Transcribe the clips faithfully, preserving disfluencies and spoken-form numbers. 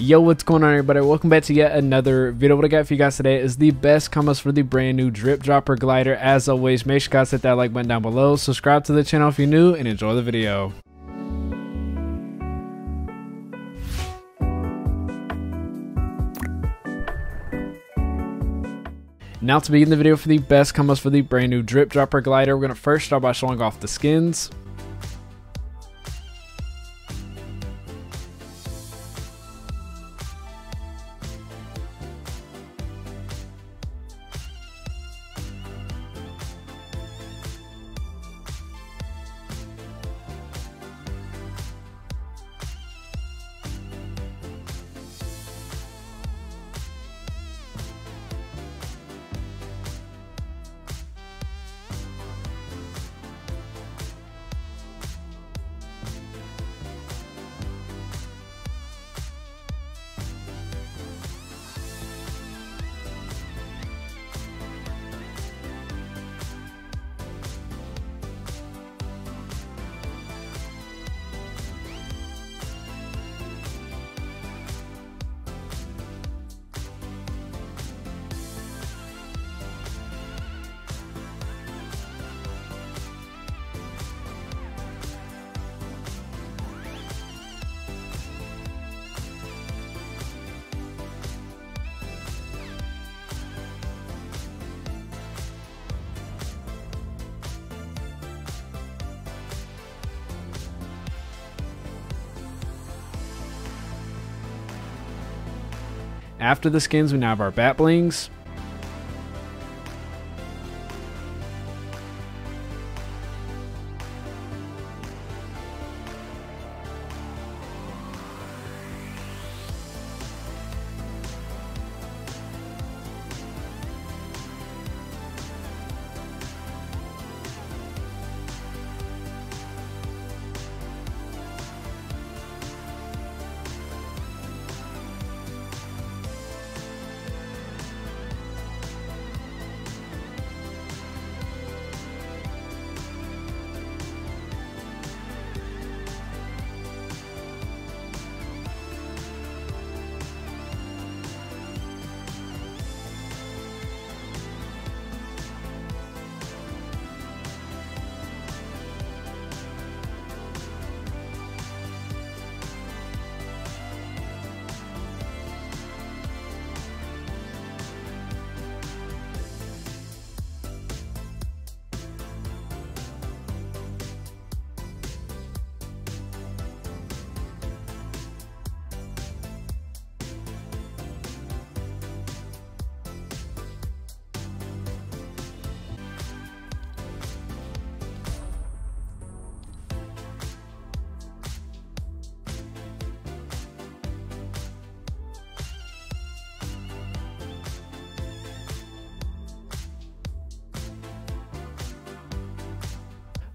Yo, what's going on, everybody? Welcome back to yet another video. What I got for you guys today is the best combos for the brand new Drip Dropper Glider. As always, make sure you guys hit that like button down below, subscribe to the channel if you're new, and enjoy the video. Now to begin the video for the best combos for the brand new Drip Dropper Glider, we're going to first start by showing off the skins. After the skins, we now have our bat blings.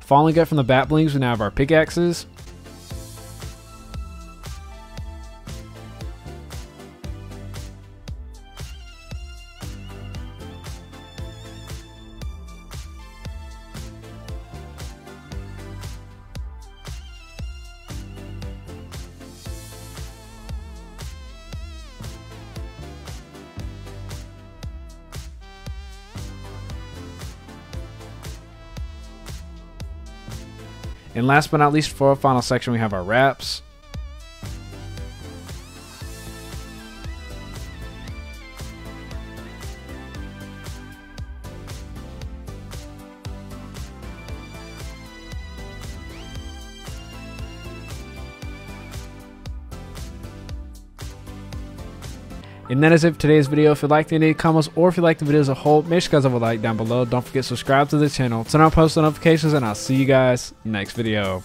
Following up from the bat blings, we now have our pickaxes. And last but not least, for our final section, we have our wraps. And that is it for today's video. If you liked any combos or if you liked the video as a whole, make sure you guys have a like down below. Don't forget to subscribe to the channel, turn on post notifications, and I'll see you guys next video.